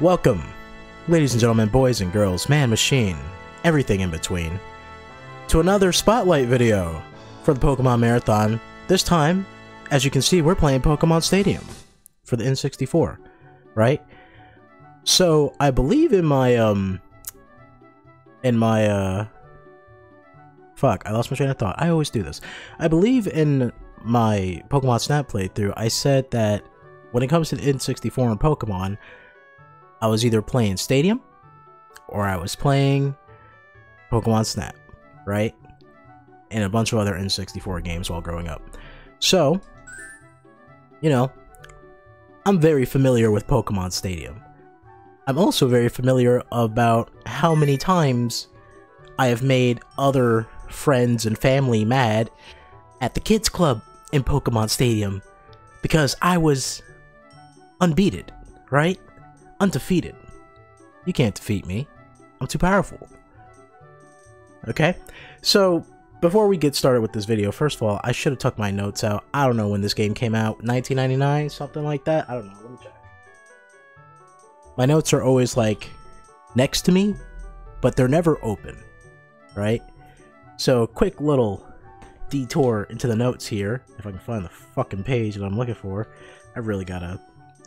Welcome, ladies and gentlemen, boys and girls, man, machine, everything in between, to another spotlight video for the Pokemon Marathon. This time, as you can see, we're playing Pokemon Stadium for the N64, right? So I believe in my fuck, I lost my train of thought. I always do this. I believe in my Pokemon Snap playthrough, I said that when it comes to the N64 and Pokemon, I was either playing Stadium or I was playing Pokemon Snap, right? And a bunch of other N64 games while growing up. So, you know, I'm very familiar with Pokemon Stadium. I'm also very familiar about how many times I have made other friends and family mad at the kids club in Pokemon Stadium because I was unbeaten, right? Undefeated. You can't defeat me. I'm too powerful. Okay? So, before we get started with this video, first of all, I should have tucked my notes out. I don't know when this game came out. 1999? Something like that? I don't know. Let me check. My notes are always, like, next to me, but they're never open. Right? So, quick little detour into the notes here. If I can find the fucking page that I'm looking for. I really gotta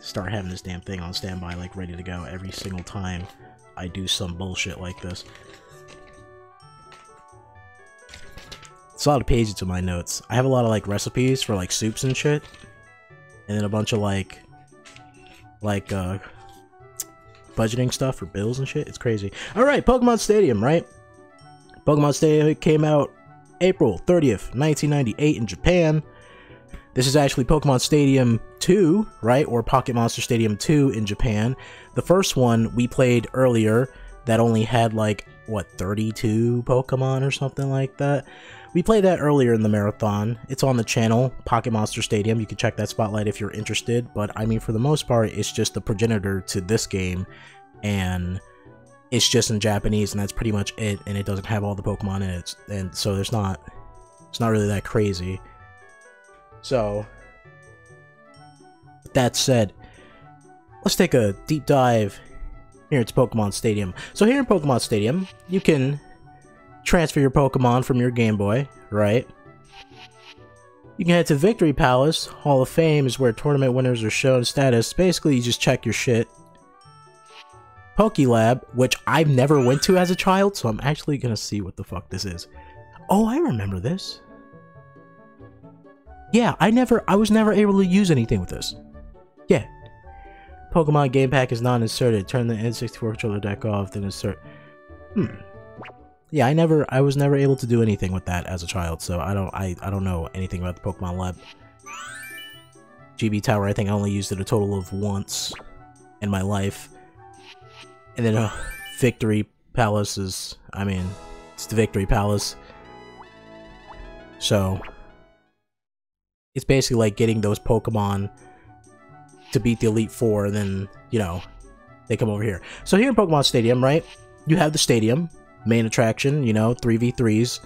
start having this damn thing on standby, like ready to go every single time I do some bullshit like this. It's a lot of pages in my notes. I have a lot of like recipes for like soups and shit, and then a bunch of like budgeting stuff for bills and shit. It's crazy. All right, Pokemon Stadium, right? Pokemon Stadium came out April 30th, 1998 in Japan. This is actually Pokemon Stadium 2, right? Or Pocket Monster Stadium 2 in Japan. The first one we played earlier that only had like, what, 32 Pokemon or something like that? We played that earlier in the marathon. It's on the channel, Pocket Monster Stadium. You can check that spotlight if you're interested. But I mean, for the most part, it's just the progenitor to this game. And it's just in Japanese, and that's pretty much it. And it doesn't have all the Pokemon in it. And so there's not, it's not really that crazy. So, with that said, let's take a deep dive here into Pokemon Stadium. So here in Pokemon Stadium, you can transfer your Pokemon from your Game Boy, right? You can head to Victory Palace. Hall of Fame is where tournament winners are shown status. Basically, you just check your shit. PokeLab, which I've never went to as a child, so I'm actually gonna see what the fuck this is. Oh, I remember this. Yeah, I was never able to use anything with this. Yeah. Pokemon game pack is non-inserted. Turn the N64 controller deck off, then insert. Yeah, I was never able to do anything with that as a child, so I don't know anything about the Pokemon Lab. GB Tower, I think I only used it a total of once in my life. And then Victory Palace is, I mean, it's the Victory Palace. So it's basically like getting those Pokemon to beat the Elite Four, and then, you know, they come over here. So here in Pokemon Stadium, right, you have the stadium, main attraction, you know, 3v3s,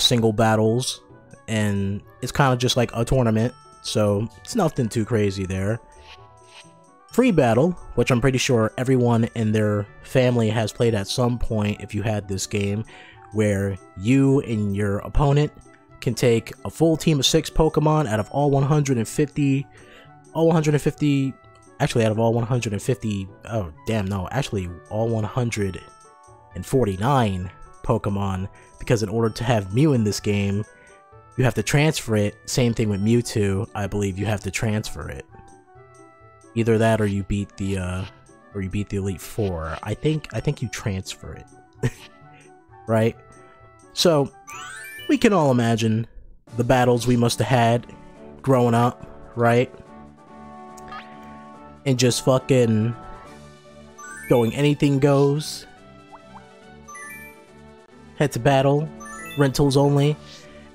single battles, and it's kind of just like a tournament, so it's nothing too crazy there. Free battle, which I'm pretty sure everyone and their family has played at some point if you had this game, where you and your opponent can take a full team of 6 Pokemon out of all 150, all 149 Pokemon, because in order to have Mew in this game, you have to transfer it. Same thing with Mewtwo, I believe you have to transfer it. Either that, or you beat the, Elite Four. I think you transfer it, right? So we can all imagine the battles we must have had growing up, right? And just fucking going anything goes. Head to battle, rentals only.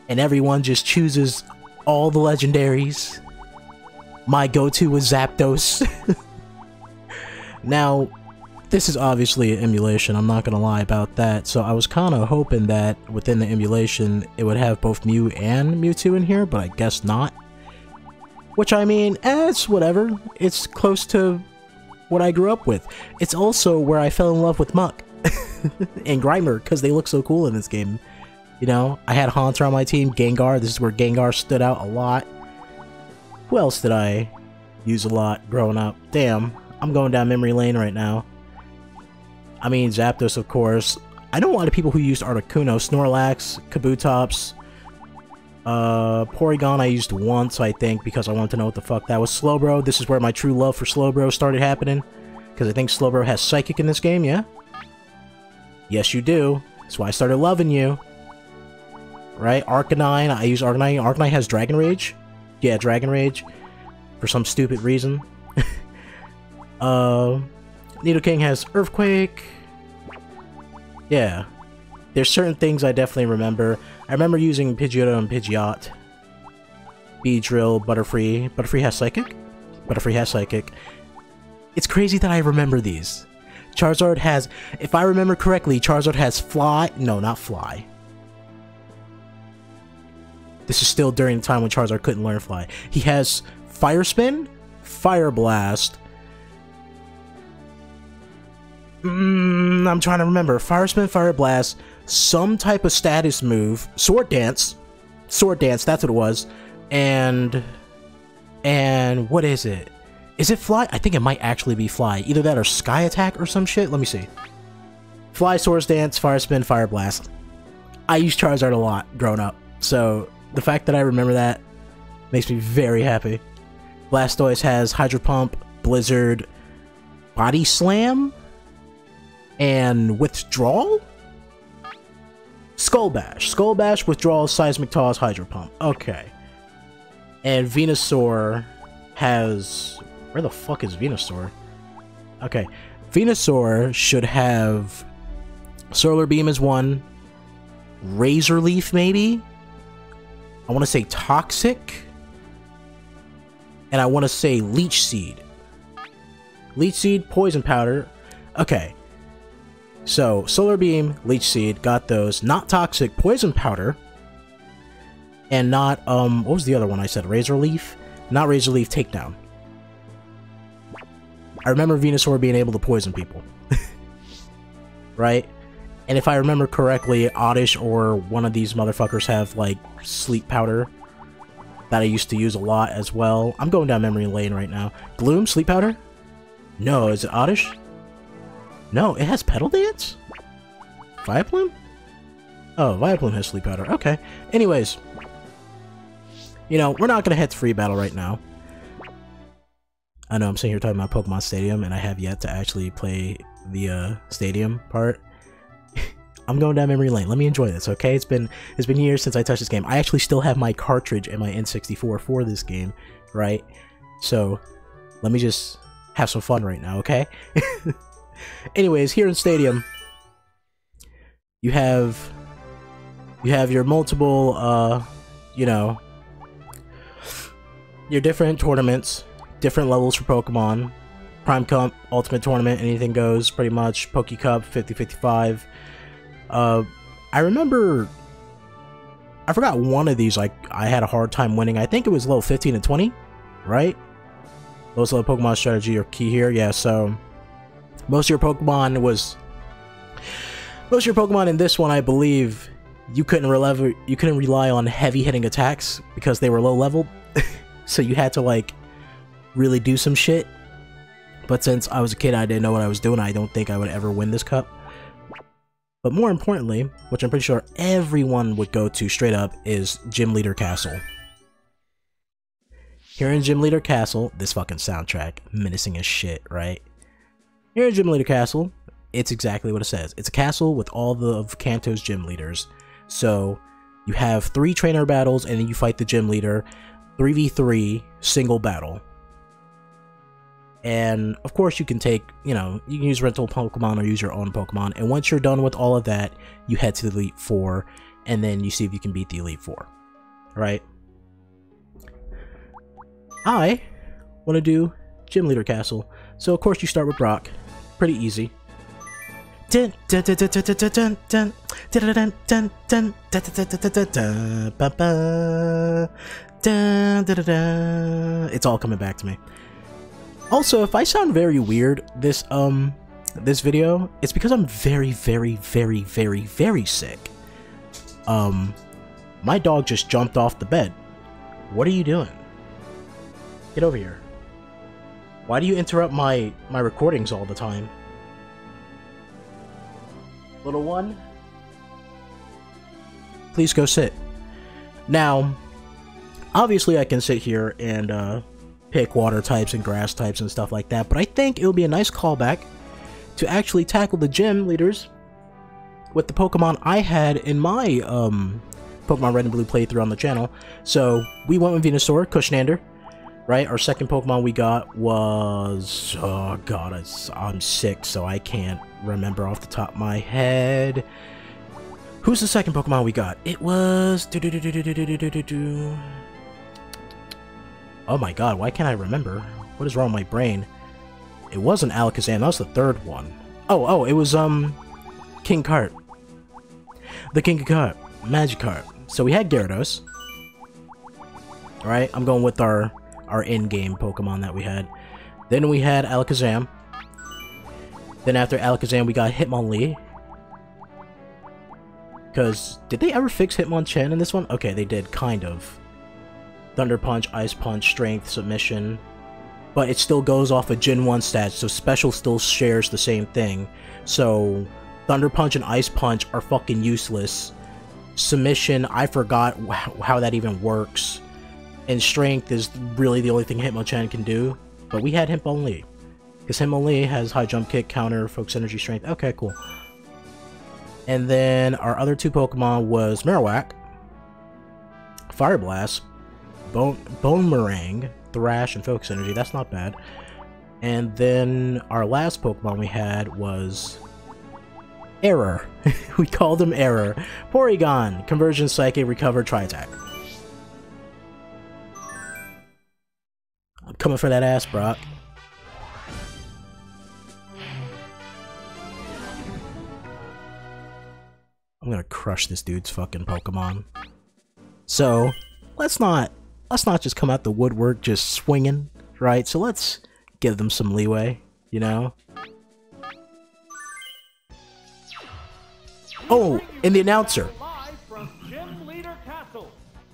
and everyone just chooses all the legendaries. My go-to was Zapdos. Now, this is obviously an emulation, I'm not gonna lie about that, so I was kinda hoping that within the emulation it would have both Mew and Mewtwo in here, but I guess not. Which, I mean, it's whatever. It's close to what I grew up with. It's also where I fell in love with Muk and Grimer, because they look so cool in this game. You know, I had Haunter on my team, Gengar, this is where Gengar stood out a lot. Who else did I use a lot growing up? Damn, I'm going down memory lane right now. I mean, Zapdos, of course. I know a lot of people who used Articuno, Snorlax, Kabutops, Porygon I used once, I think, because I wanted to know what the fuck that was. Slowbro, this is where my true love for Slowbro started happening, because I think Slowbro has Psychic in this game, yeah? Yes, you do. That's why I started loving you. Right? Arcanine, I use Arcanine. Arcanine has Dragon Rage. Yeah, Dragon Rage. For some stupid reason. Nidoking has Earthquake. Yeah. There's certain things I definitely remember. I remember using Pidgeotto and Pidgeot. Beedrill, Butterfree. Butterfree has Psychic? Butterfree has Psychic. It's crazy that I remember these. Charizard has, if I remember correctly, Charizard has Fly. No, not Fly. This is still during the time when Charizard couldn't learn Fly. He has Fire Spin, Fire Blast. I'm trying to remember. Fire Spin, Fire Blast, some type of status move, Sword Dance. Sword Dance, that's what it was. And what is it? Is it Fly? I think it might actually be Fly. Either that or Sky Attack or some shit. Let me see. Fly, Swords Dance, Fire Spin, Fire Blast. I used Charizard a lot growing up, so the fact that I remember that makes me very happy. Blastoise has Hydro Pump, Blizzard, Body Slam, and Withdrawal? Skull Bash. Skull Bash, Withdrawal, Seismic Toss, Hydro Pump. Okay. And Venusaur has... Where the fuck is Venusaur? Okay, Venusaur should have Solar Beam is one, Razor Leaf maybe, I want to say Toxic, and I want to say Leech Seed. Leech Seed, Poison Powder, okay. So, Solar Beam, Leech Seed, got those, not Toxic, Poison Powder, and not, what was the other one I said, Razor Leaf? Not Razor Leaf, Takedown. I remember Venusaur being able to poison people. Right? And if I remember correctly, Oddish or one of these motherfuckers have, like, Sleep Powder. That I used to use a lot as well. I'm going down memory lane right now. Gloom? Sleep Powder? No, is it Oddish? No, it has Petal Dance? Vileplume? Oh, Vileplume has Sleep Powder. Okay. Anyways. You know, we're not gonna head to free battle right now. I know I'm sitting here talking about Pokemon Stadium, and I have yet to actually play the stadium part. I'm going down memory lane. Let me enjoy this, okay? It's been years since I touched this game. I actually still have my cartridge and my N64 for this game, right? So let me just have some fun right now, okay? Anyways, here in Stadium, you have your multiple, you know, your different tournaments. Different levels for Pokemon. Prime Cup, Ultimate Tournament, anything goes pretty much. Poke Cup, 50-55. I remember... I forgot one of these I had a hard time winning. I think it was level 15 and 20, right? Lowest level Pokemon strategy or key here. Yeah, so... Most of your Pokemon in this one, I believe, you couldn't rely on heavy hitting attacks because they were low level. So you had to, like... really do some shit, but since I was a kid, I didn't know what I was doing. I don't think I would ever win this cup. But more importantly, which I'm pretty sure everyone would go to straight up, is Gym Leader Castle. Here in Gym Leader Castle, this fucking soundtrack, menacing as shit, right? Here in Gym Leader Castle, it's exactly what it says. It's a castle with all of Kanto's gym leaders. So you have 3 trainer battles, and then you fight the gym leader, 3v3 single battle. And, of course, you can take, you know, you can use rental Pokemon or use your own Pokemon. And once you're done with all of that, you head to the Elite Four, and then you see if you can beat the Elite Four. right? I want to do Gym Leader Castle. So of course you start with Brock. Pretty easy. It's all coming back to me. Also, if I sound very weird this video, it's because I'm very sick. My dog just jumped off the bed. What are you doing? Get over here. Why do you interrupt my recordings all the time? Little one, please go sit. Now, obviously I can sit here and pick water types and grass types and stuff like that, but I think it would be a nice callback to actually tackle the gym leaders with the Pokemon I had in my Pokemon Red and Blue playthrough on the channel. So we went with Venusaur, Cushnander, right? Our second Pokemon we got was... oh god, I'm sick, so I can't remember off the top of my head. Who's the second Pokemon we got? It was... oh my god, why can't I remember? What is wrong with my brain? It wasn't Alakazam, that was the third one. Oh, it was, King Carp. The King of Carp. Magikarp. So we had Gyarados. Alright, I'm going with our in-game Pokemon that we had. Then we had Alakazam. Then after Alakazam, we got Hitmonlee. Because, did they ever fix Hitmonchan in this one? Okay, they did, kind of. Thunder Punch, Ice Punch, Strength, Submission. But it still goes off of Gen 1 stats, so Special still shares the same thing. So, Thunder Punch and Ice Punch are fucking useless. Submission, I forgot how that even works. And Strength is really the only thing Hitmonchan can do. But we had Hitmonlee. Because Hitmonlee has High Jump Kick, Counter, Focus Energy, Strength. Okay, cool. And then our other two Pokemon was Marowak, Fire Blast, Bone Meringue, Thrash, and Focus Energy. That's not bad. And then our last Pokemon we had was... Error. We called him Error. Porygon, Conversion, Psychic, Recover, Tri-Attack. I'm coming for that ass, Brock. I'm gonna crush this dude's fucking Pokemon. So, let's not just come out the woodwork just swinging, right? So let's give them some leeway, you know? Oh, and the announcer! Live from Gym Leader Castle.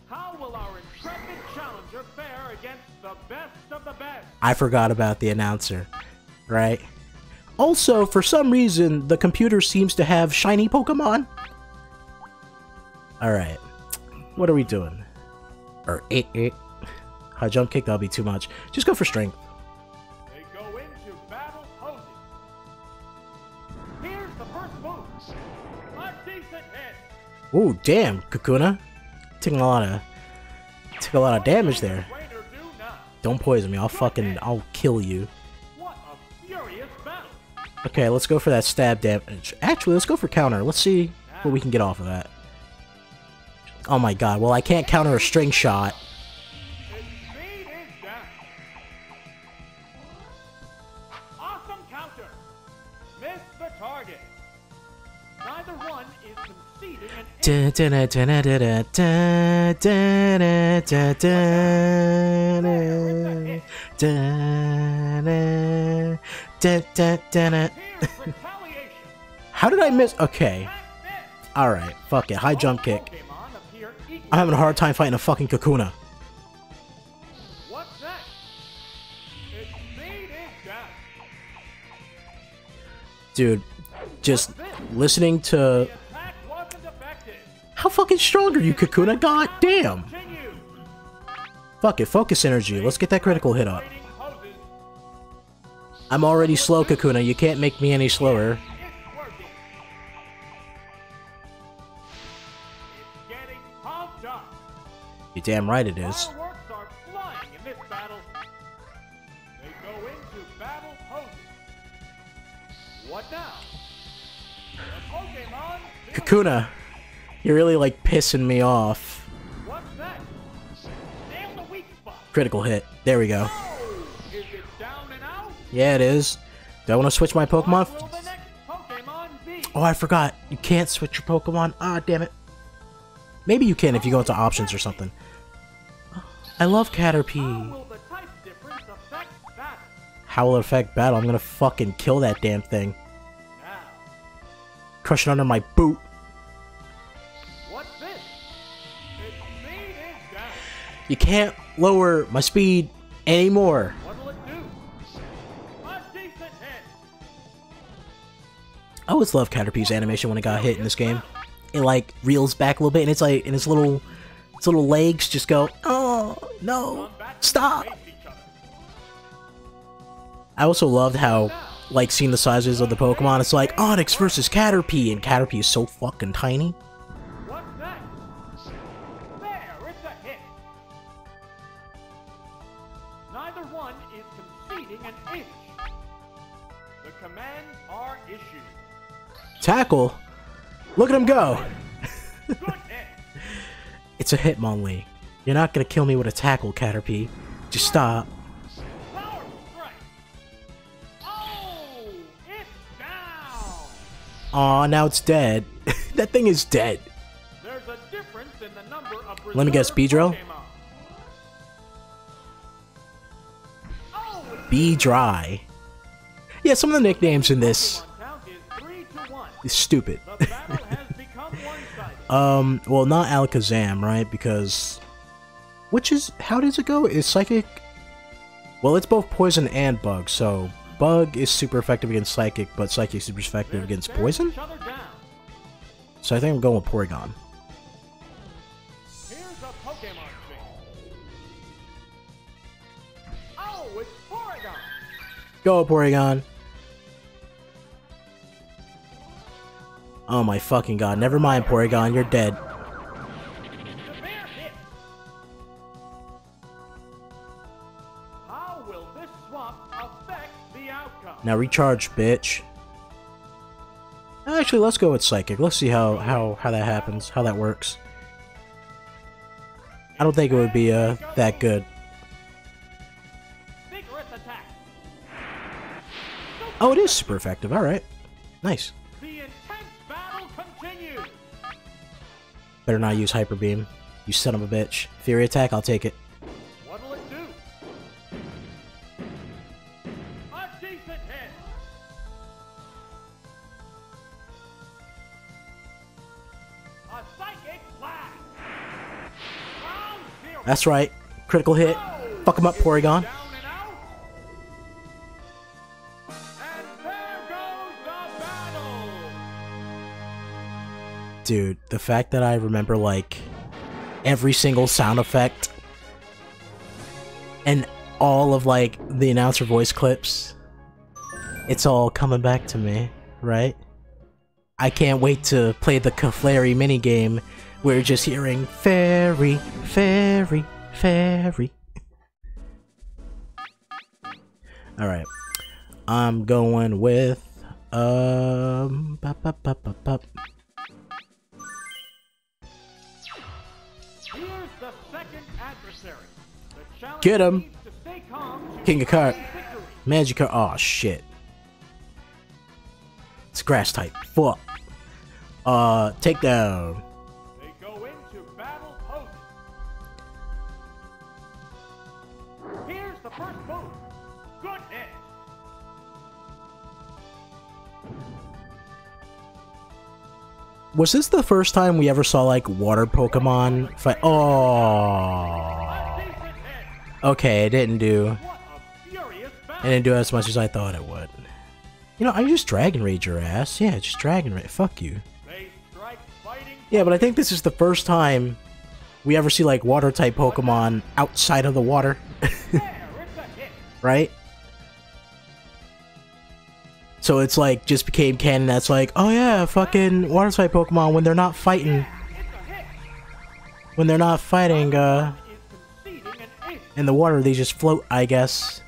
How will our intrepid challenger fare against the best of the best? I forgot about the announcer, right? Also, for some reason, the computer seems to have shiny Pokemon. Alright, what are we doing? High jump kick, that'll be too much. Just go for strength. They go into battle poses. Here's the first move. A decent hit. Ooh, damn, Kakuna. Took a lot of damage there. Don't poison me, I'll kill you. Okay, let's go for that stab damage. Actually, let's go for counter. Let's see what we can get off of that. Oh my god, well I can't counter a string shot. Awesome counter. Miss the target. Neither one is conceding an... How did I miss? Okay. Alright, fuck it. High jump kick. I'm having a hard time fighting a fucking Kakuna. What's that? Dude, just listening to... how fucking strong are you, Kakuna? God damn! Fuck it, focus energy. Let's get that critical hit up. I'm already slow, Kakuna. You can't make me any slower. You're damn right it is. Kakuna, you're really like pissing me off. What's that? Critical hit. There we go. Is it down and out? Yeah, it is. Do I want to switch my Pokemon? Oh, I forgot. You can't switch your Pokemon. Ah, damn it. Maybe you can if you go into options or something. I love Caterpie. How will it affect battle? I'm gonna fucking kill that damn thing. Crush it under my boot. You can't lower my speed anymore. I always love Caterpie's animation when it got hit in this game. It like reels back a little bit, and it's like, and its little legs just go, oh no, stop. I also loved how, like, seeing the sizes of the Pokemon, it's like Onyx versus Caterpie, and Caterpie is so fucking tiny. Tackle? Look at him go! It's a Hitmonlee. You're not gonna kill me with a tackle, Caterpie. Just stop. Aw, now it's dead. That thing is dead. Let me guess, Beedrill? Beedry. Yeah, some of the nicknames in this is stupid. Well, not Alakazam, right? Because... which is... how does it go? Is Psychic... well, it's both Poison and Bug, so... Bug is super effective against Psychic, but Psychic is super effective against Poison? So I think I'm going with Porygon. Here's a Pokemon thing. Oh, it's Porygon! Go, Porygon! Oh my fucking god, never mind Porygon, you're dead. How will this swap affect the outcome? Now recharge, bitch. Actually, let's go with Psychic. Let's see how that happens, how that works. I don't think it would be that good. Oh, it is super effective, alright. Nice. Better not use Hyper Beam, you son of a bitch. Fury Attack, I'll take it. What'll it do? A decent hit. A psychic blast. Round zero. That's right, critical hit. Oh, fuck him up, Porygon. And there goes the battle. Dude, the fact that I remember, like, every single sound effect and all of, like, the announcer voice clips, it's all coming back to me, right? I can't wait to play the Clefairy minigame where you're just hearing fairy, fairy, fairy. Alright, I'm going with, get him! King of Cart. Magikarp. Aw, oh, shit. It's grass type. Fuck. Take down. They go into battle post. Here's the first boat. Good hit. Was this the first time we ever saw, like, water Pokemon fight? Oh. Okay, it didn't do as much as I thought it would. You know, I just Dragon Rage your ass. Yeah, just Dragon Rage. Fuck you. Yeah, but I think this is the first time we ever see, like, water-type Pokemon outside of the water. Right? So it's, like, just became canon that's like, oh yeah, fucking water-type Pokemon when they're not fighting. When they're not fighting, in the water, they just float, I guess.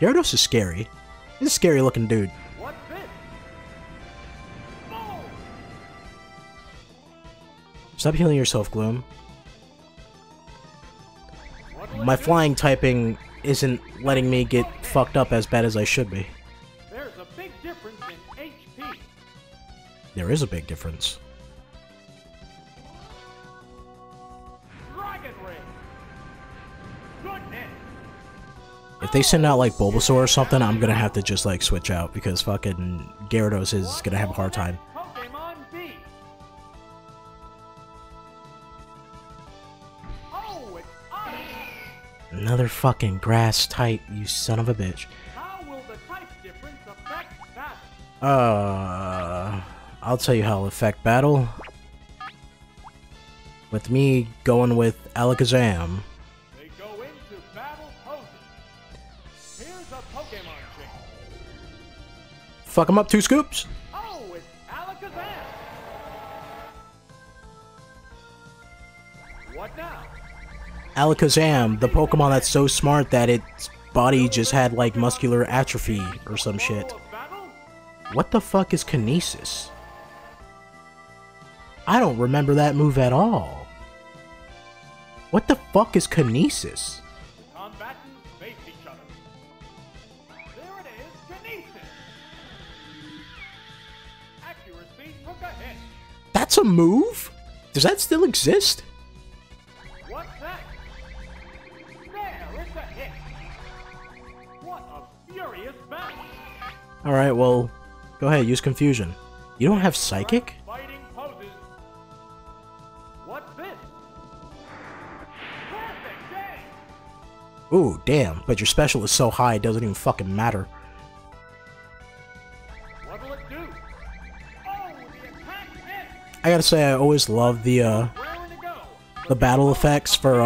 Gyarados is scary. He's a scary looking dude. What's this? Oh. Stop healing yourself, Gloom. My flying typing isn't letting me get fucked up as bad as I should be. There's a big difference in HP. There is a big difference. If they send out like Bulbasaur or something, I'm gonna have to just like switch out because fucking Gyarados is gonna have a hard time. Another fucking grass type, you son of a bitch. How will the type difference affect battle? I'll tell you how it'll affect battle. With me going with Alakazam. They go into battle poses. Here's a Pokemon trick. Fuck him up, 2 scoops. Oh, it's Alakazam. What now? Alakazam, the Pokemon that's so smart that its body just had like muscular atrophy or some shit. What the fuck is Kinesis? I don't remember that move at all. What the fuck is Kinesis? Combatants face each other. There it is, Kinesis. Accuracy took a hit. That's a move? Does that still exist? Alright, well, go ahead, use confusion. You don't have psychic? Ooh, damn, but your special is so high it doesn't even fucking matter. I gotta say, I always love the battle effects for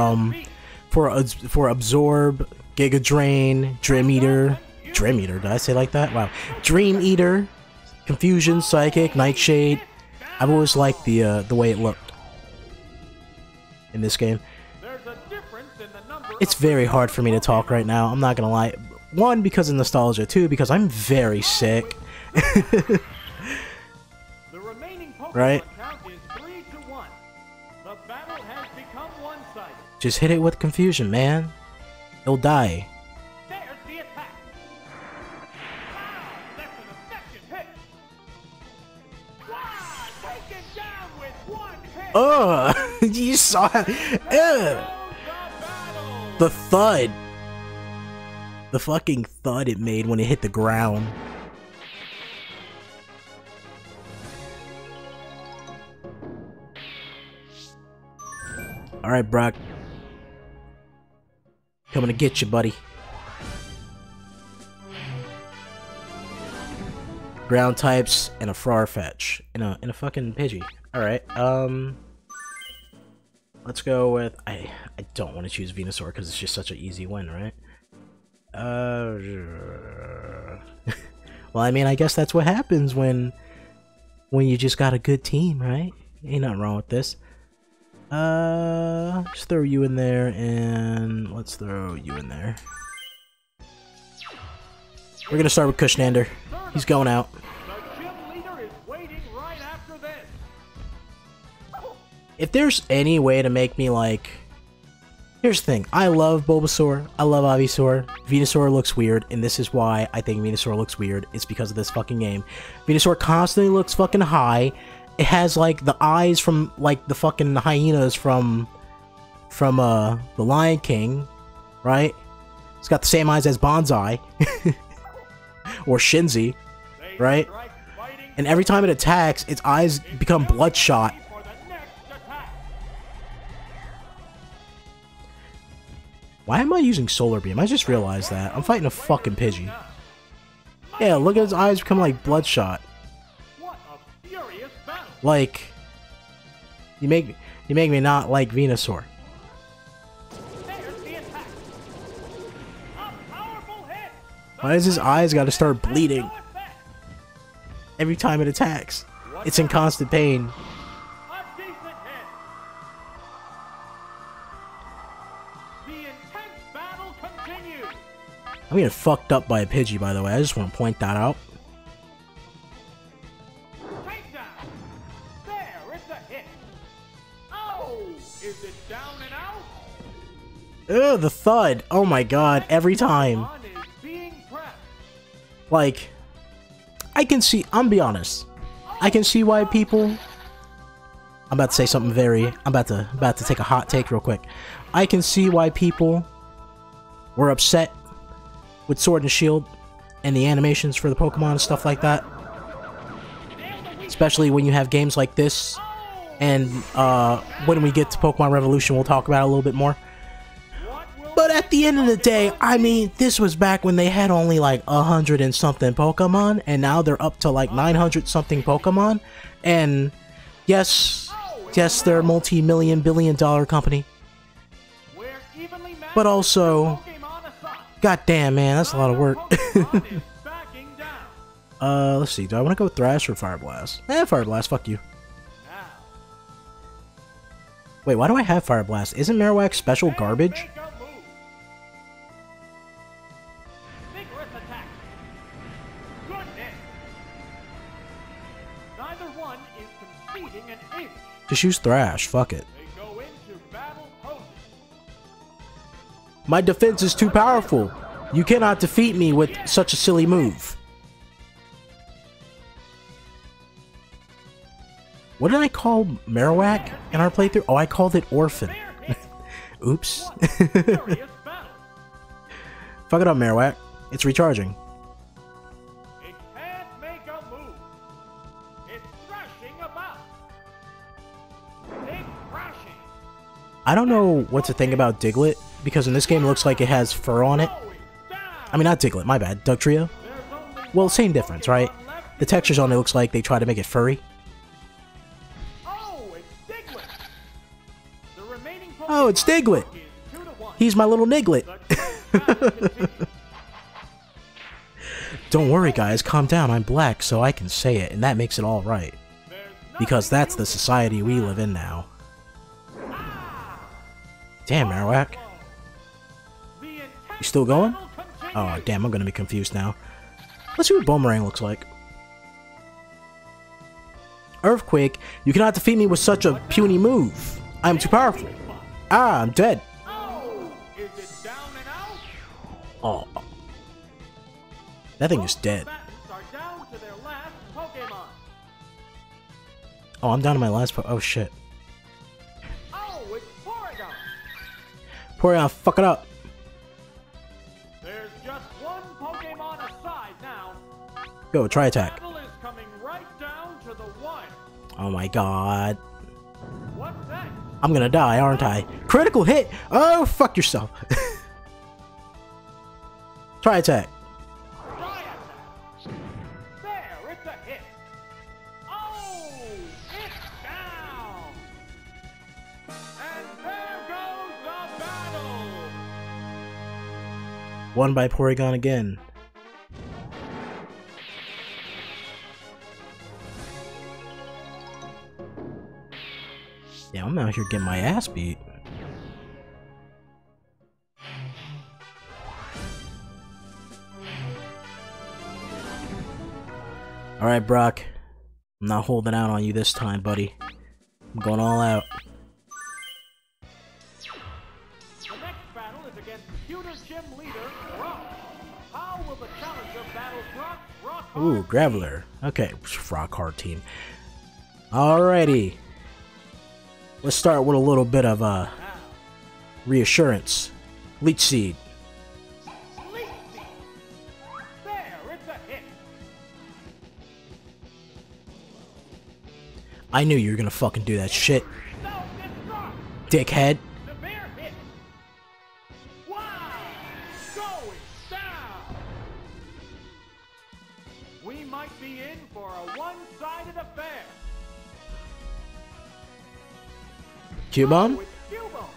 Absorb, Giga Drain, Dream Eater. Dream Eater, did I say like that? Wow. Dream Eater, Confusion, Psychic, Nightshade. I've always liked the way it looked in this game. It's very hard for me to talk right now, I'm not gonna lie. 1, because of nostalgia. 2, because I'm very sick. Right? Just hit it with confusion, man. It'll die. Ugh! You saw how- Ugh! The thud! The fucking thud it made when it hit the ground. Alright, Brock. Coming to get you, buddy. Ground types and a Farfetch. And a fucking Pidgey. Alright, let's go with... I don't want to choose Venusaur because it's just such an easy win, right? Well, I mean, I guess that's what happens when you just got a good team, right? Ain't nothing wrong with this. Just throw you in there, and let's throw you in there. We're gonna start with Kushnander. He's going out. If there's any way to make me like... Here's the thing, I love Bulbasaur, I love Ivysaur, Venusaur looks weird, and this is why I think Venusaur looks weird, it's because of this fucking game. Venusaur constantly looks fucking high, it has like the eyes from like the fucking hyenas from The Lion King, right? It's got the same eyes as Bonsai, or Shinzi, right? And every time it attacks, its eyes become bloodshot. Why am I using Solar Beam? I just realized that. I'm fighting a fucking Pidgey. Yeah, look at his eyes become like bloodshot. Like, you make me not like Venusaur. Why does his eyes gotta start bleeding? Every time it attacks. It's in constant pain. I'm getting fucked up by a Pidgey, by the way. I just want to point that out. There, it's a hit. Is it down and out? Oh, the thud. Oh my god, every time. Like, I can see, I'm be honest. I can see why people... I'm about to say something very... I'm about to take a hot take real quick. I can see why people were upset with Sword and Shield and the animations for the Pokemon and stuff like that. Especially when you have games like this. And when we get to Pokemon Revolution, we'll talk about it a little bit more. But at the end of the day, I mean, this was back when they had only like 100 and something Pokemon, and now they're up to like 900 something Pokemon. And yes, they're a multi-million, billion-dollar company. But also, goddamn, man, that's a lot of work. Let's see, do I want to go Thrash or Fire Blast? Eh, Fire Blast, fuck you. Wait, why do I have Fire Blast? Isn't Marowak special garbage? Just use Thrash, fuck it. My defense is too powerful. You cannot defeat me with such a silly move. What did I call Marowak in our playthrough? Oh, I called it Orphan. Oops. Fuck it up, Marowak. It's recharging. I don't know what to think about Diglett, because in this game it looks like it has fur on it. I mean, not Diglett, my bad, Dugtrio. Well, same difference, right? The textures on it looks like they try to make it furry. Oh, it's Diglett! He's my little Niglet! Don't worry guys, calm down, I'm black, so I can say it, and that makes it all right. Because that's the society we live in now. Damn, Marowak. You still going? Oh, damn, I'm gonna be confused now. Let's see what Boomerang looks like. Earthquake, you cannot defeat me with such a puny move. I am too powerful. Ah, I'm dead. Oh. That thing is dead. Oh, I'm down to my last Pokemon. Oh, shit. Porygon, fuck it up. There's just one Pokemon aside now. Go, try attack. Right down to the wire. Oh my god. What's that? I'm gonna die, aren't I? Critical hit! Oh, fuck yourself. Try attack. Try attack. There, it's a hit. Oh, it's down. And there goes the battle. Won by Porygon again. Yeah, I'm out here getting my ass beat. Alright, Brock. I'm not holding out on you this time, buddy. I'm going all out. The next battle is against Pewter Gym Leader, Brock. How will the challenger battle Brock? Ooh, Graveler. Okay, Rock Hard Team. Alrighty. Let's start with a little bit of reassurance. Leech Seed. There, it's a hit. I knew you were gonna fucking do that shit, dickhead. Hit. Wow. Going down. We might be in for a one-sided affair. Cubone?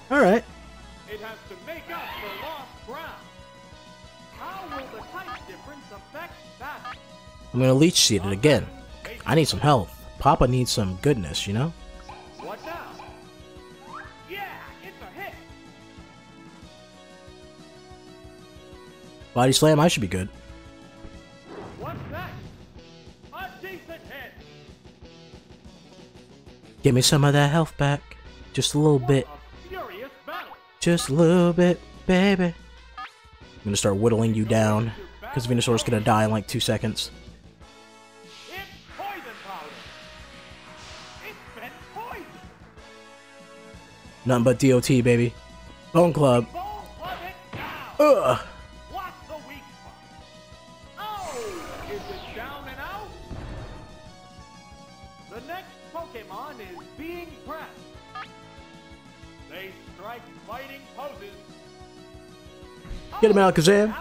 Alright. It has to make up for lost ground. How will the type difference affect that? I'm gonna Leech Seed it again. I need some health. Papa needs some goodness, you know? What now? Yeah, it's a hit. Body Slam, I should be good. What's that? A decent hit. Give me some of that health back. Just a little bit. Just a little bit, baby. I'm gonna start whittling you down, because Venusaur's gonna die in like 2 seconds. Nothing but DOT, baby. Bone Club. Ugh. Get him, Alakazam.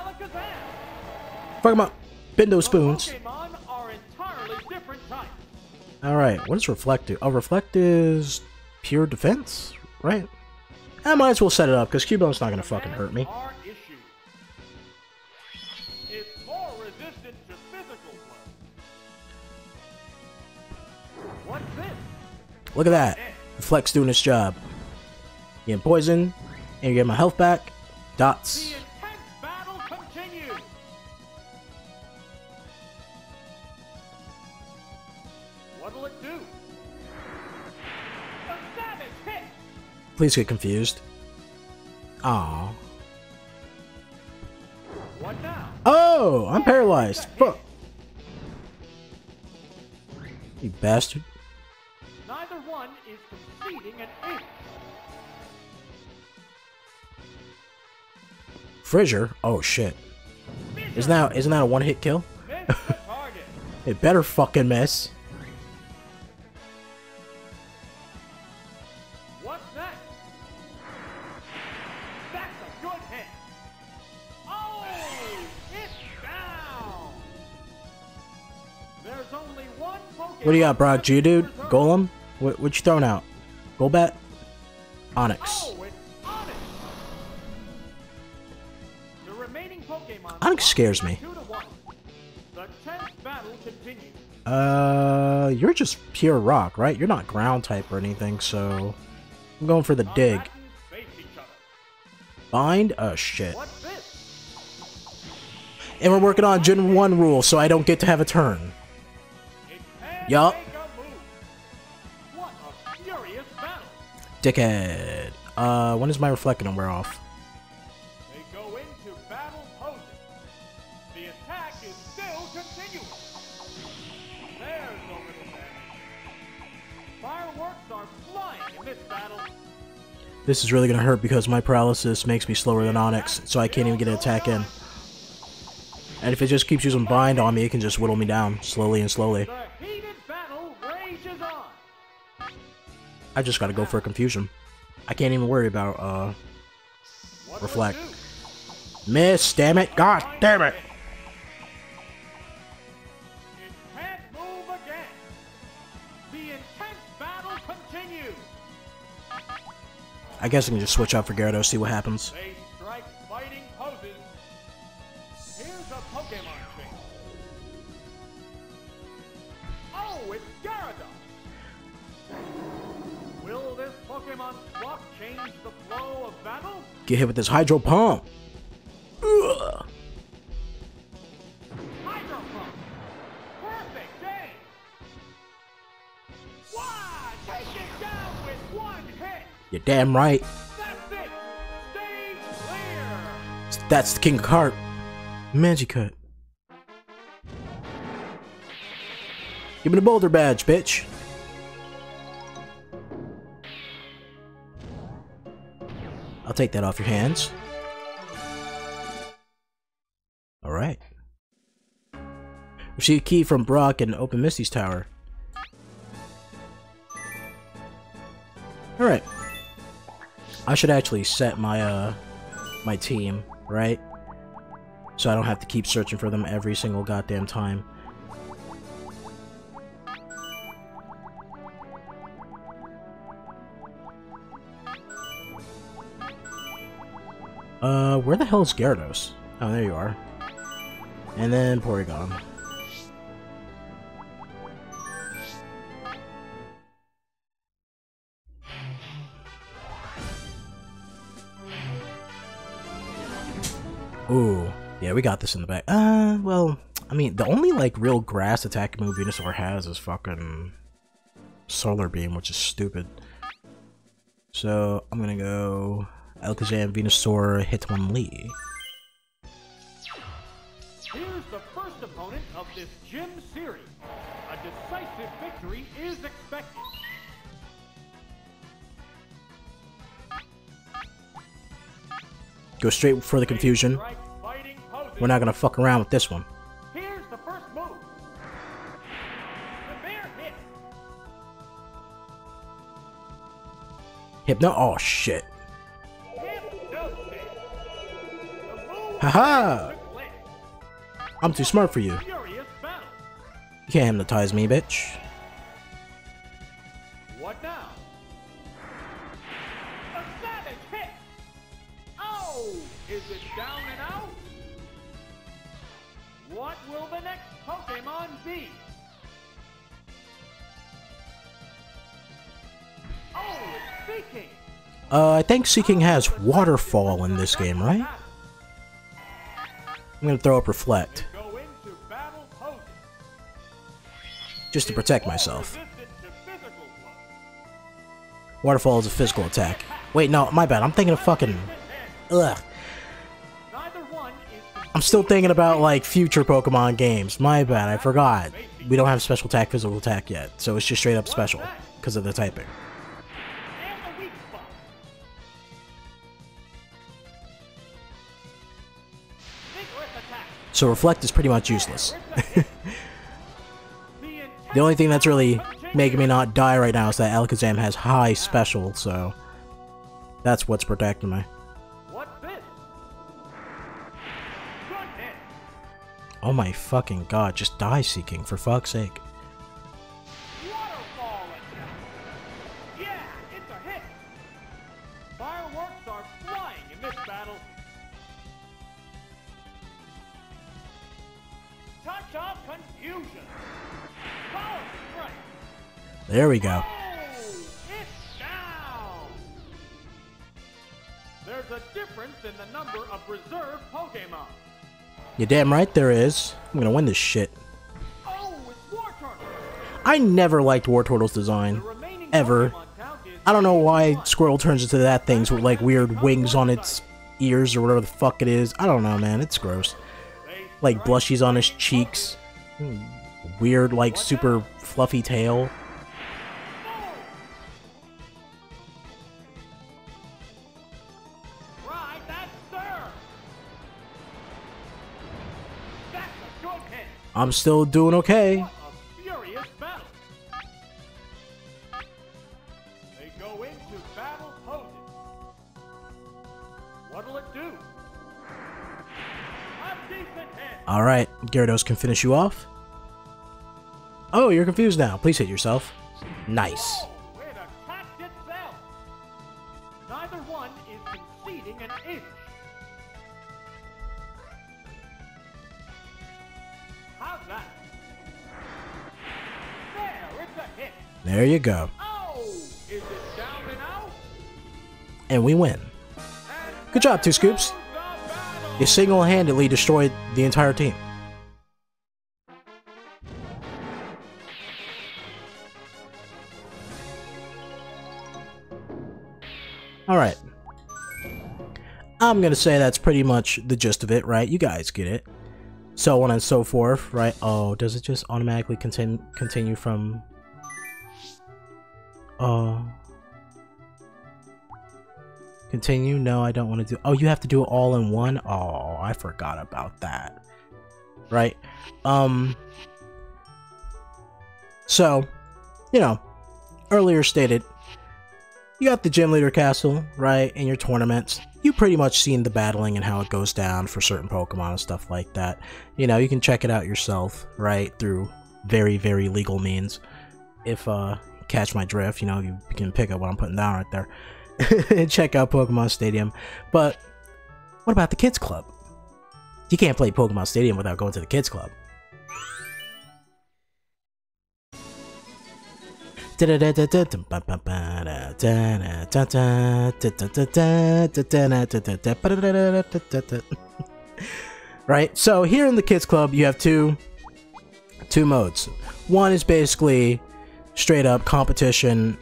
Fuck him up. Bendo spoons. Alright, what is Reflect do? Oh, Reflect is pure defense, right? I might as well set it up, because Cubone's not gonna fucking hurt me. Look at that. Reflect's doing its job. Getting poison, and you get my health back. Dots. Please get confused. Aww. What now? Oh, I'm paralyzed. Fuck. You bastard. Neither one is completing an inch. Frizzer? Oh shit. Isn't that a one-hit kill? It better fucking miss. What do you got, Brock? G, dude? Golem? What you throwing out? Golbat? Onyx. Onyx scares me. You're just pure rock, right? You're not ground type or anything, so I'm going for the dig. Bind? Oh shit. And we're working on Gen 1 rules, so I don't get to have a turn. Yup. Dickhead. When is my reflect gonna wear off? They go into battle poses. The attack is still continuing. There's no little damage. Fireworks are flying in this battle. This is really gonna hurt because my paralysis makes me slower than Onyx, so I can't even get an attack in. And if it just keeps using bind on me, it can just whittle me down slowly and slowly. I just gotta go for a confusion. I can't even worry about, reflect. Miss, damn it! God damn it! It can't move again. The intense battle continues. I guess I can just switch out for Gyarados, see what happens. They strike fighting poses. Here's a Pokemon thing. Oh, it's Gyarados! Will this Pokemon swap change the flow of battle? Get hit with this Hydro Pump! Ugh. Hydro Pump! Perfect day! Why? Take it down with one hit! You're damn right! That's it! Stay clear! That's the King of Carp. Magikarp. Give me the Boulder Badge, bitch! I'll take that off your hands. Alright. Receive a key from Brock and open Misty's tower. Alright. I should actually set my, my team, right? So I don't have to keep searching for them every single goddamn time. Where the hell is Gyarados? Oh, there you are. And then Porygon. Ooh, yeah, we got this in the back. Well, I mean, the only, like, real grass attack move Venusaur has is fucking Solar Beam, which is stupid. So, I'm gonna go... Alakazam, Venusaur, Hitmonlee. Here's the first opponent of this gym series. A decisive victory is expected. Go straight for the confusion. We're not gonna fuck around with this one. Here's the first move. The bear hit. Hypno. Oh shit. Haha! I'm too smart for you. You can't hypnotize me, bitch. What now? A savage hit. Oh, is it down and out? What will the next Pokemon be? Oh, it's Seeking. I think Seeking has Waterfall in this game, right? I'm gonna throw up Reflect. Just to protect myself. Waterfall is a physical attack. Wait, no, my bad. I'm thinking of fucking... Ugh. I'm still thinking about, like, future Pokemon games. My bad, I forgot. We don't have special attack, physical attack yet. So it's just straight up special. Because of the typing. So Reflect is pretty much useless. The only thing that's really making me not die right now is that Alakazam has high special, so... That's what's protecting me. Oh my fucking god, just die Seeking, for fuck's sake. There we go. It's down. There's a difference in the number of reserved Pokemon. You're damn right there is. I'm gonna win this shit. Oh, it's War Turtle. I never liked War Turtle's design. Ever. I don't know why Squirtle turns into that thing with like weird wings on its ears or whatever the fuck it is. I don't know, man. It's gross. Like blushies on his cheeks. Weird, like super fluffy tail. I'm still doing okay. What a furious battle. They go into battle poses. What'll it do? Alright, Gyarados can finish you off. Oh, you're confused now. Please hit yourself. Nice. Whoa, it attacked itself. Neither one is conceding an inch. There you go. Oh, is it down and out? And we win. Good job, Two Scoops. You single-handedly destroyed the entire team. Alright. I'm gonna say that's pretty much the gist of it, right? You guys get it. So on and so forth, right? Oh, does it just automatically continue from... continue? No, I don't want to do... Oh, you have to do it all in one? Oh, I forgot about that. Right? So, you know, earlier stated, you got the Gym Leader Castle, right, in your tournaments. You pretty much seen the battling and how it goes down for certain Pokemon and stuff like that. You know, you can check it out yourself, right, through very, very legal means. If, catch my drift, you know, you can pick up what I'm putting down right there. Check out Pokemon Stadium. But what about the Kids Club? You can't play Pokemon Stadium without going to the Kids Club. Right, so here in the Kids Club you have two modes. One is basically straight up competition,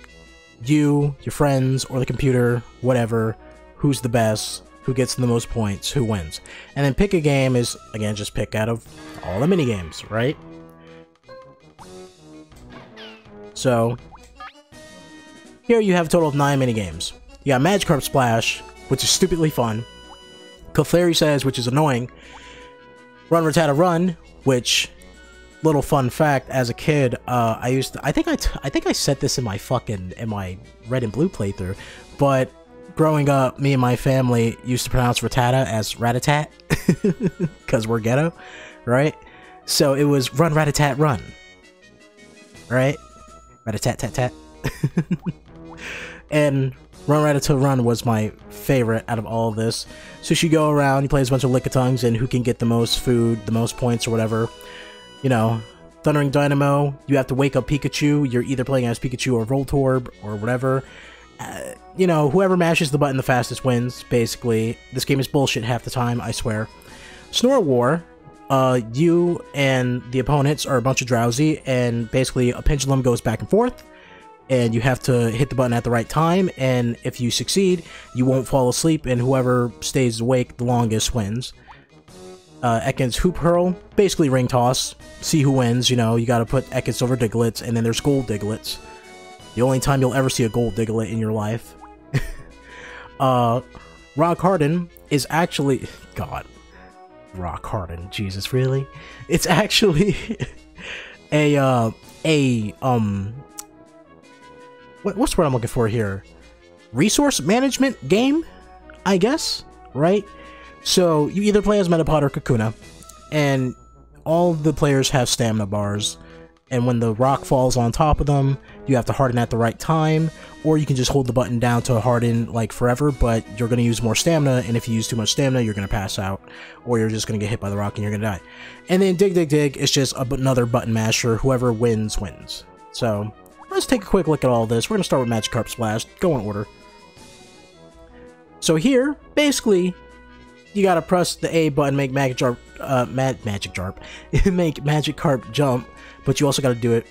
you, your friends, or the computer, whatever, who's the best, who gets the most points, who wins. And then pick a game is, again, just pick out of all the minigames, right? So, here you have a total of 9 minigames. You got Magikarp Splash, which is stupidly fun. Clefairy Says, which is annoying. Run Rattata Run, which, little fun fact, as a kid, I used to, I think I said this in my fucking Red and Blue playthrough, but growing up, me and my family used to pronounce Rattata as Ratatat, because we're ghetto, right? So it was Run Ratatat Run, right? Ratatat tat tat. And Run Rattata Run was my favorite out of all of this. So you go around, you play as a bunch of Lickitungs, and who can get the most food, the most points, or whatever. You know, Thundering Dynamo, you have to wake up Pikachu. You're either playing as Pikachu or Voltorb or whatever. You know, whoever mashes the button the fastest wins, basically. This game is bullshit half the time, I swear. Snorwar, you and the opponents are a bunch of drowsy, and basically a pendulum goes back and forth, and you have to hit the button at the right time, and if you succeed, you won't fall asleep, and whoever stays awake the longest wins. Ekans Hoop Hurl, basically ring toss, see who wins, you know, you gotta put Ekans over Diglett, and then there's Gold Diglett. The only time you'll ever see a Gold Diglett in your life. Rock Harden is actually, God, Rock Harden, Jesus, really? It's actually what's the word I'm looking for here? Resource management game, I guess, right? So, you either play as Metapod or Kakuna, and all the players have stamina bars, and when the rock falls on top of them, you have to harden at the right time, or you can just hold the button down to harden, like, forever, but you're gonna use more stamina, and if you use too much stamina, you're gonna pass out, or you're just gonna get hit by the rock and you're gonna die. And then Dig Dig Dig is just another button masher, whoever wins, wins. So, let's take a quick look at all this. We're gonna start with Magikarp Splash, go in order. So here, basically, you gotta press the A button, make Magikarp, make Magikarp jump, but you also gotta do it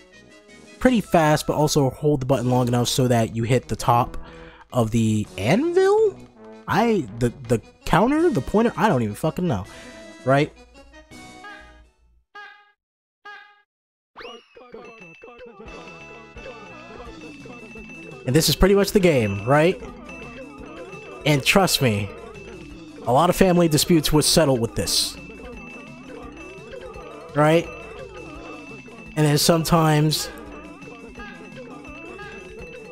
pretty fast, but also hold the button long enough so that you hit the top of the anvil? The counter? The pointer? I don't even fucking know, right? And this is pretty much the game, right? And trust me, a lot of family disputes was settled with this, right? And then sometimes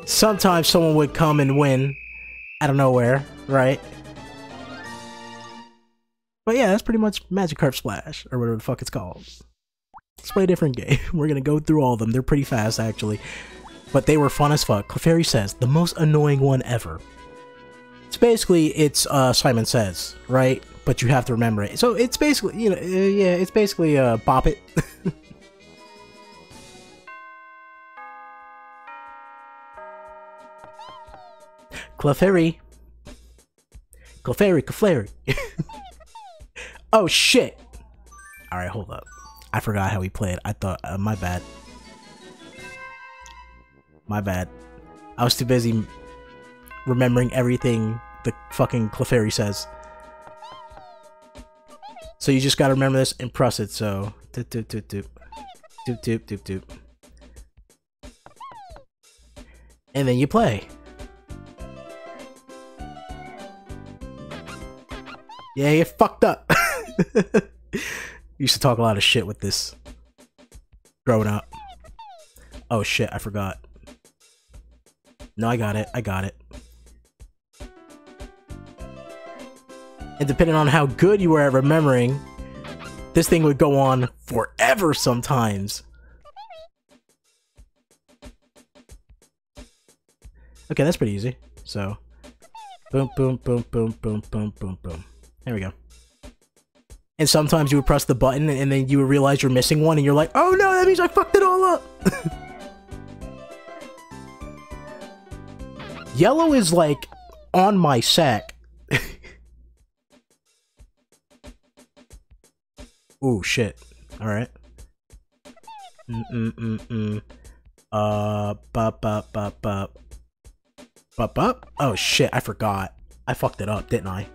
someone would come and win out of nowhere, right? But yeah, that's pretty much Magikarp Splash, or whatever the fuck it's called. Let's play a different game. We're gonna go through all of them. They're pretty fast, actually. But they were fun as fuck. Clefairy Says, the most annoying one ever. It's basically, it's Simon Says, right? But you have to remember it. So it's basically, you know, yeah, it's basically Bop It. Clefairy. Clefairy, Clefairy. Oh, shit. All right, hold up. I forgot how we played. I thought, my bad. My bad. I was too busy remembering everything the fucking Clefairy says. So you just gotta remember this and press it, so... Doop doop doop doop. Doop doop doop doop. And then you play. Yeah, you fucked up! Used to talk a lot of shit with this. Growing up. Oh shit, I forgot. No, I got it. I got it. And depending on how good you were at remembering, this thing would go on forever sometimes. Okay, that's pretty easy. So, boom, boom, boom, boom, boom, boom, boom, boom. There we go. And sometimes you would press the button and then you would realize you're missing one and you're like, oh no, that means I fucked it all up! Yellow is like, on my sack. Ooh, shit. Alright. Bop, bop, bop, bop. Bop, bop? Oh, shit, I forgot. I fucked it up, didn't I?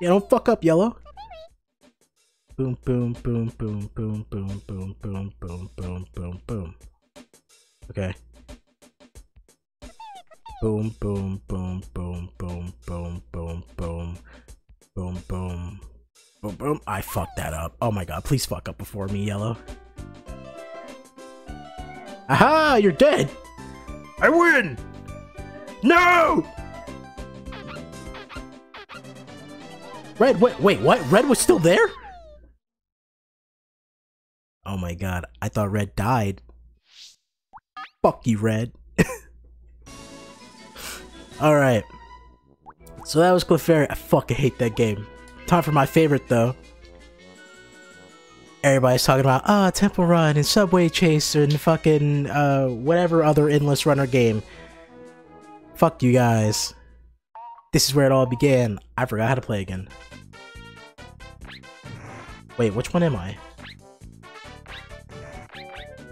Yeah, don't fuck up, yellow. Boom, boom, boom, boom, boom, boom, boom, boom, boom, boom, boom, boom. Okay. Boom, boom, boom, boom, boom, boom, boom, boom, boom, boom, boom, boom. I fucked that up. Oh my god, please fuck up before me, yellow. Aha, you're dead. I win. No. Red, wait, what? Red was still there? Oh my god, I thought Red died. Fuck you, Red. Alright. So that was Clefairy. I fucking hate that game. Time for my favorite, though. Everybody's talking about, ah, Temple Run and Subway Chase and fucking, whatever other Endless Runner game. Fuck you guys. This is where it all began. I forgot how to play again. Wait, which one am I?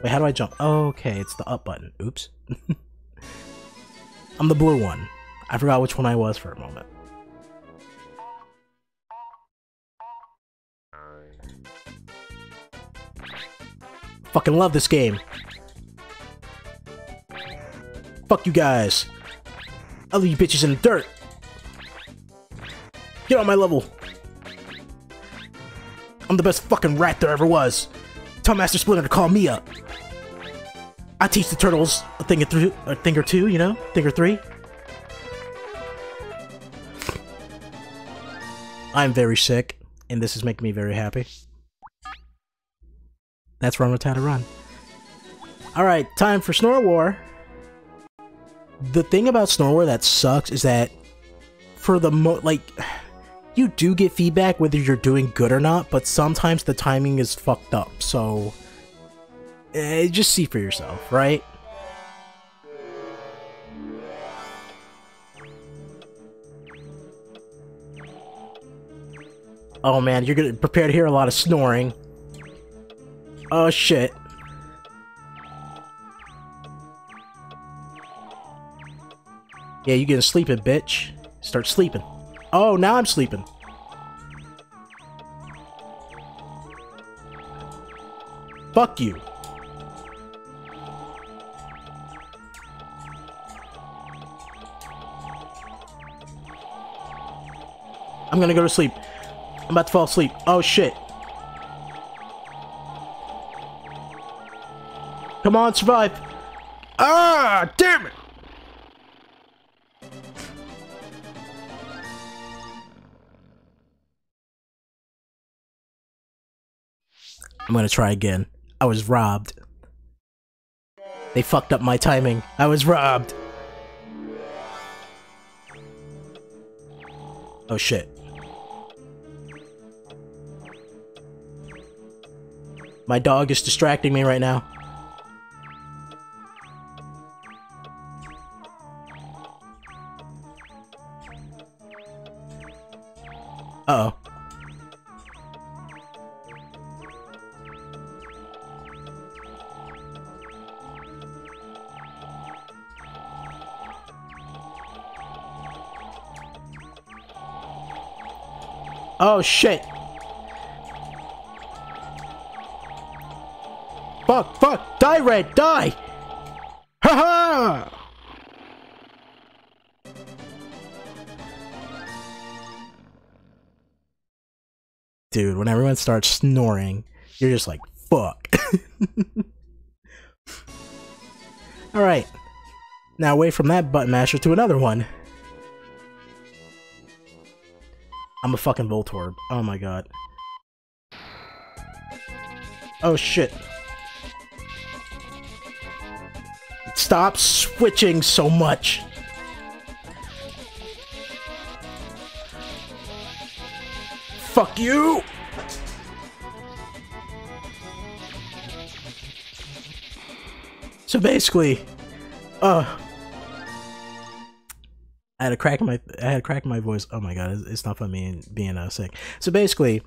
Wait, how do I jump? Oh, okay, it's the up button. Oops. I'm the blue one. I forgot which one I was for a moment. Fucking love this game. Fuck you guys. I'll leave you bitches in the dirt. Get on my level. I'm the best fucking rat there ever was. Tell Master Splinter to call me up. I teach the turtles a thing or two, you know? Thing or three. I'm very sick, and this is making me very happy. That's where I'm gonna run. Alright, time for Snorwar. The thing about Snorwar that sucks is that for the like, you do get feedback whether you're doing good or not, but sometimes the timing is fucked up, so... just see for yourself, right? Oh man, you're gonna prepare to hear a lot of snoring. Oh shit. Yeah, you getting sleeping, bitch. Start sleeping. Oh, now I'm sleeping. Fuck you. I'm gonna go to sleep. I'm about to fall asleep. Oh shit. Come on, survive. Ah, damn it. I'm gonna try again. I was robbed. They fucked up my timing. I was robbed. Oh shit. My dog is distracting me right now. Uh-oh. Oh shit. Fuck, fuck, die, Red, die! Ha ha! Dude, when everyone starts snoring, you're just like, fuck. Alright. Now away from that button masher to another one. I'm a fucking Voltorb. Oh my god. Oh shit. Stop switching so much! Fuck you! So basically... I had a crack in my voice. Oh my god, it's not fun being sick. So basically,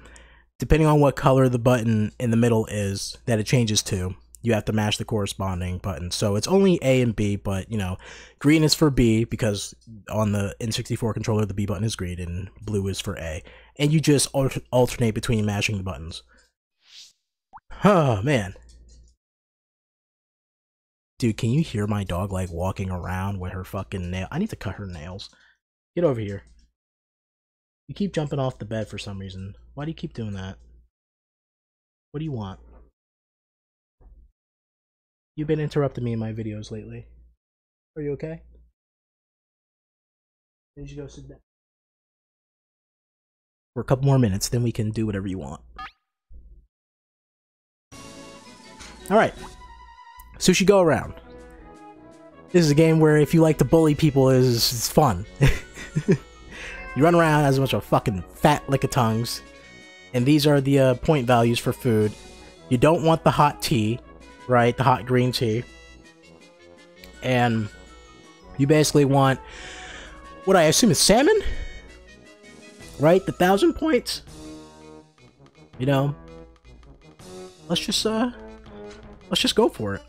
depending on what color the button in the middle is that it changes to, you have to mash the corresponding button. So it's only A and B, but, you know, green is for B because on the N64 controller, the B button is green and blue is for A. And you just alternate between mashing the buttons. Oh, man. Dude, can you hear my dog, like, walking around with her fucking nail? I need to cut her nails. Get over here. You keep jumping off the bed for some reason. Why do you keep doing that? What do you want? You've been interrupting me in my videos lately. Are you okay? Did you go sit down? For a couple more minutes, then we can do whatever you want. Alright. Sushi Go Around. This is a game where if you like to bully people, it's fun. You run around as a bunch of fucking fat lick-a-tongues. And these are the point values for food. You don't want the hot tea, right? The hot green tea. And you basically want what I assume is salmon? Right? The 1,000 points? You know? Let's just go for it.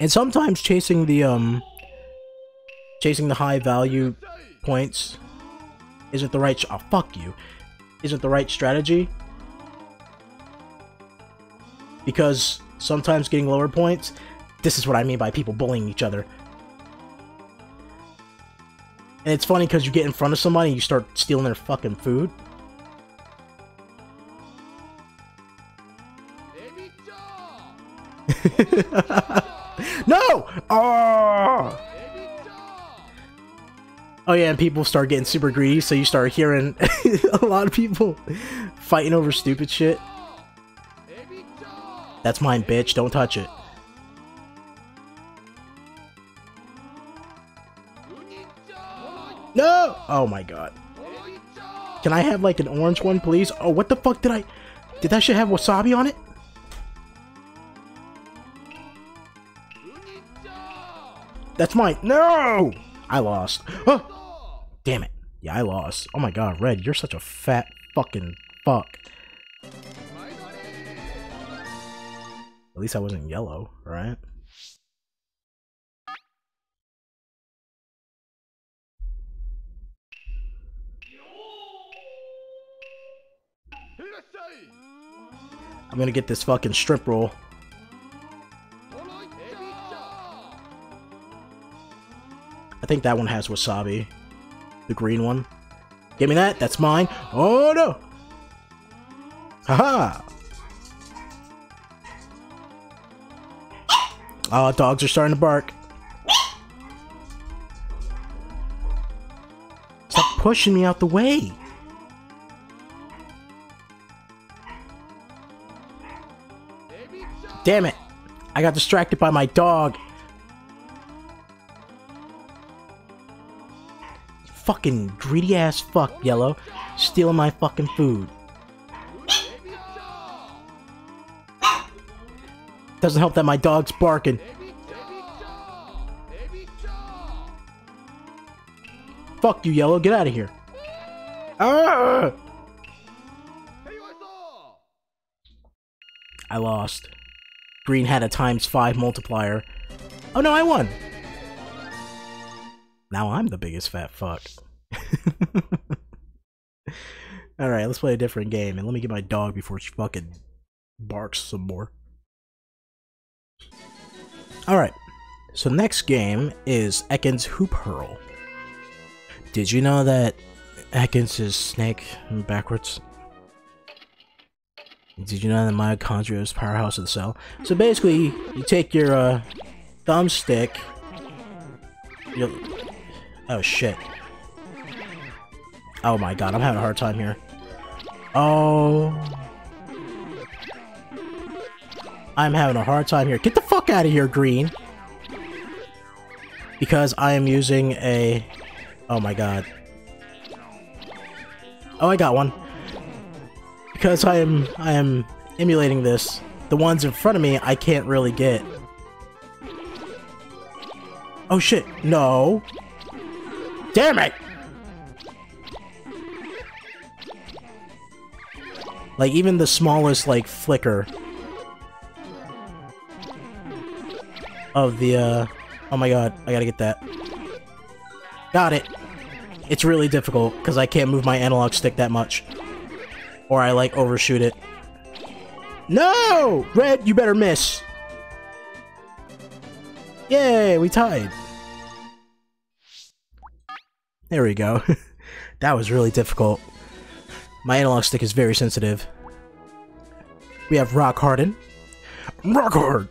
And sometimes chasing the high value points isn't the right isn't the right strategy, because sometimes getting lower points, this is what I mean by people bullying each other. And it's funny because you get in front of somebody and you start stealing their fucking food. No! Oh! Oh yeah, and people start getting super greedy, so you start hearing a lot of people fighting over stupid shit. That's mine, bitch. Don't touch it. No! Oh my god. Can I have like an orange one, please? Oh, what the fuck did I... Did that shit have wasabi on it? That's mine. No! I lost. Oh! Damn it. Yeah, I lost. Oh my god, Red, you're such a fat fucking fuck. At least I wasn't yellow, right? I'm gonna get this fucking strip roll. I think that one has wasabi. The green one. Give me that. That's mine. Oh no! Haha! Oh, dogs are starting to bark. Stop pushing me out the way! Damn it! I got distracted by my dog. Fucking greedy ass fuck, Yellow. Stealing my fucking food. Doesn't help that my dog's barking. Fuck you, Yellow. Get out of here. Ah! I lost. Green had a ×5 multiplier. Oh no, I won. Now I'm the biggest fat fuck. Alright, let's play a different game. And let me get my dog before she fucking barks some more. Alright, so next game is Ekans Hoop Hurl. Did you know that Ekans is snake backwards? Did you know that mitochondria is powerhouse of the cell? So basically, you take your thumbstick. Oh shit. Oh my god, I'm having a hard time here. Oh. I'm having a hard time here. Get the fuck out of here, green! Because I am using a... Oh my god. Oh, I got one. Because I am emulating this. The ones in front of me, I can't really get. Oh shit, no! Damn it! Like, even the smallest, like, flicker of the, oh my god, I gotta get that. Got it! It's really difficult, because I can't move my analog stick that much. Or I, like, overshoot it. No! Red, you better miss! Yay, we tied! There we go. That was really difficult. My analog stick is very sensitive. We have Rock Harden. Rock Hard!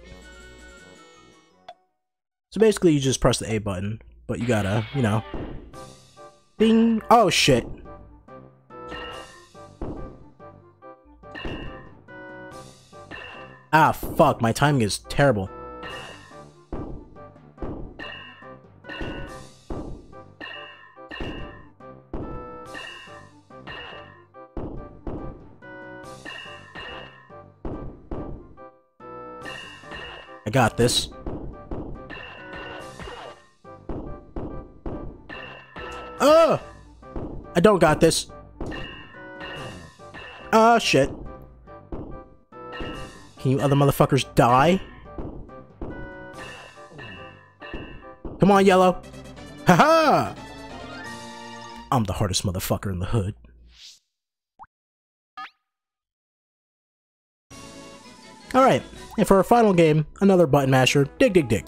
So basically you just press the A button, but you gotta, you know... Ding! Oh shit! Ah fuck, my timing is terrible. I got this. Ugh! I don't got this. Ah, shit. Can you other motherfuckers die? Come on, yellow. Haha! I'm the hardest motherfucker in the hood. Alright. And for our final game, another button masher, Dig.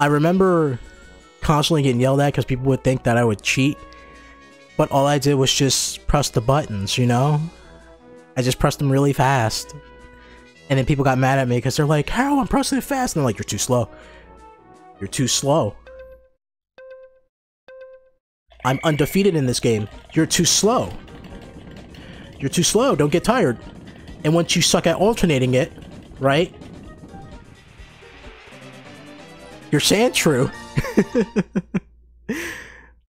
I remember constantly getting yelled at because people would think that I would cheat, but all I did was just press the buttons, you know? I just pressed them really fast. And then people got mad at me because they're like, "How? I'm pressing it fast." And I'm like, "You're too slow. You're too slow. I'm undefeated in this game. You're too slow. You're too slow. Don't get tired." And once you suck at alternating it, right? You're Sandshrew.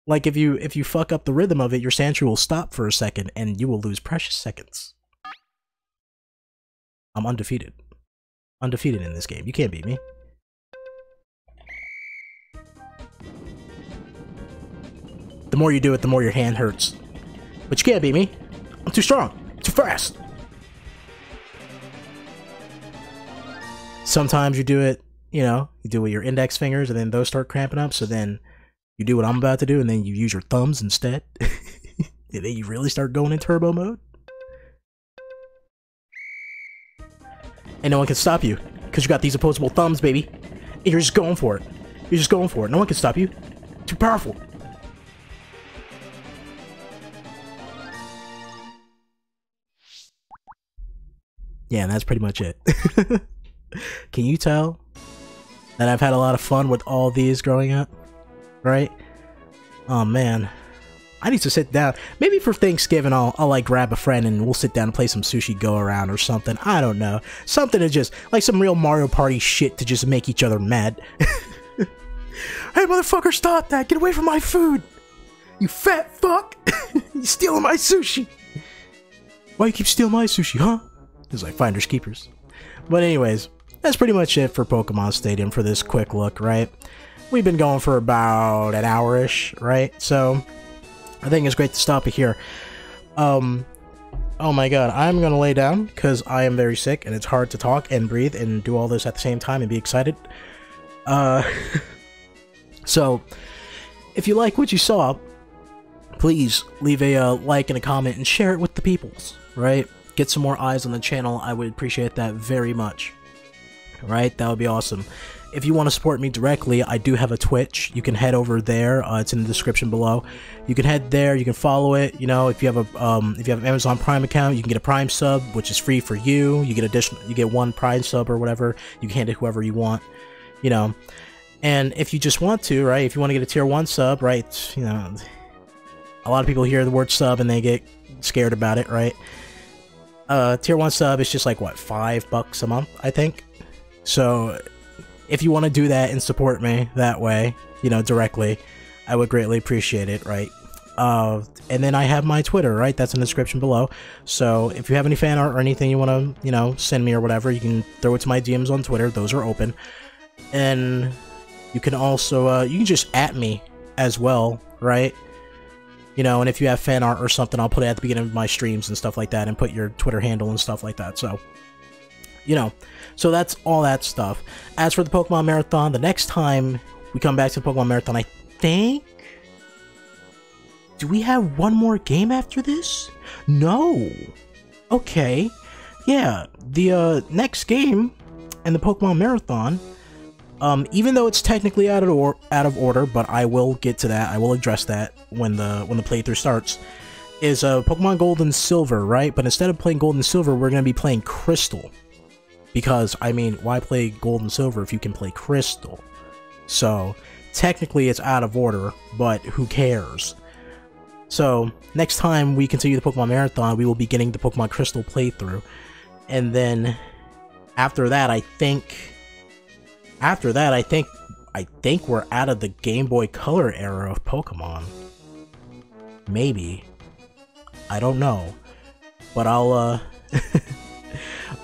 Like if you fuck up the rhythm of it, your Sandshrew will stop for a second and you will lose precious seconds. I'm undefeated. Undefeated in this game. You can't beat me. The more you do it, the more your hand hurts. But you can't beat me. I'm too strong. Too fast. Sometimes you do it, you know, you do it with your index fingers and then those start cramping up, so then you do what I'm about to do and then you use your thumbs instead. And then you really start going in turbo mode. And no one can stop you, because you got these opposable thumbs, baby. And you're just going for it. You're just going for it. No one can stop you. Too powerful. Yeah, and that's pretty much it. Can you tell that I've had a lot of fun with all these growing up, right? Oh man, I need to sit down. Maybe for Thanksgiving I'll like grab a friend and we'll sit down and play some sushi go around or something. I don't know. Something to just, like some real Mario Party shit to just make each other mad. Hey motherfucker, stop that! Get away from my food! You fat fuck! You stealing my sushi! Why you keep stealing my sushi, huh? It's like finders keepers. But anyways, that's pretty much it for Pokemon Stadium for this quick look, right? We've been going for about an hour-ish, right? So, I think it's great to stop it here. Oh my god, I'm gonna lay down, because I am very sick, and it's hard to talk and breathe and do all this at the same time and be excited. So, if you like what you saw, please leave a like and a comment and share it with the peoples, right? Get some more eyes on the channel. I would appreciate that very much. Right? That would be awesome. If you want to support me directly, I do have a Twitch. You can head over there. It's in the description below. You can head there. You can follow it. You know, if you have a if you have an Amazon Prime account, you can get a Prime sub, which is free for you. You get additional. You get one Prime sub or whatever. You can hand it whoever you want. You know, and if you just want to, right? If you want to get a tier 1 sub, right? You know, a lot of people hear the word sub and they get scared about it, right? Tier 1 sub is just like, what, $5 a month, I think? So, if you want to do that and support me that way, you know, directly, I would greatly appreciate it, right? And then I have my Twitter, right? That's in the description below. So, if you have any fan art or anything you want to, you know, send me or whatever, you can throw it to my DMs on Twitter. Those are open. And you can also, you can just at me as well, right? you know, and if you have fan art or something, I'll put it at the beginning of my streams and stuff like that, and put your Twitter handle and stuff like that, so, you know, so that's all that stuff. As for the Pokemon Marathon, the next time we come back to the Pokemon Marathon, I think, do we have one more game after this? No! Okay, yeah, the next game in the Pokemon Marathon, even though it's technically out of order, but I will get to that. I will address that when the playthrough starts. Is Pokemon Gold and Silver, right? But instead of playing Gold and Silver, we're going to be playing Crystal, because I mean, why play Gold and Silver if you can play Crystal? So technically, it's out of order, but who cares? So next time we continue the Pokemon Marathon, we will be getting the Pokemon Crystal playthrough, and then after that, I think we're out of the Game Boy Color era of Pokemon. Maybe. I don't know. But I'll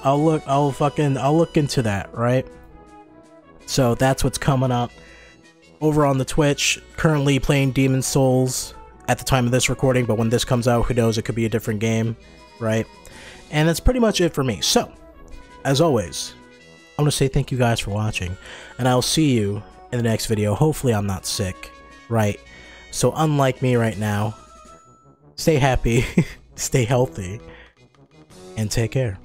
I'll look into that, right? So that's what's coming up. Over on the Twitch, currently playing Demon's Souls at the time of this recording, but when this comes out, who knows, it could be a different game, right? And that's pretty much it for me. So, as always, I'm going to say thank you guys for watching, and I'll see you in the next video. Hopefully I'm not sick, right? So unlike me right now, stay happy, stay healthy, and take care.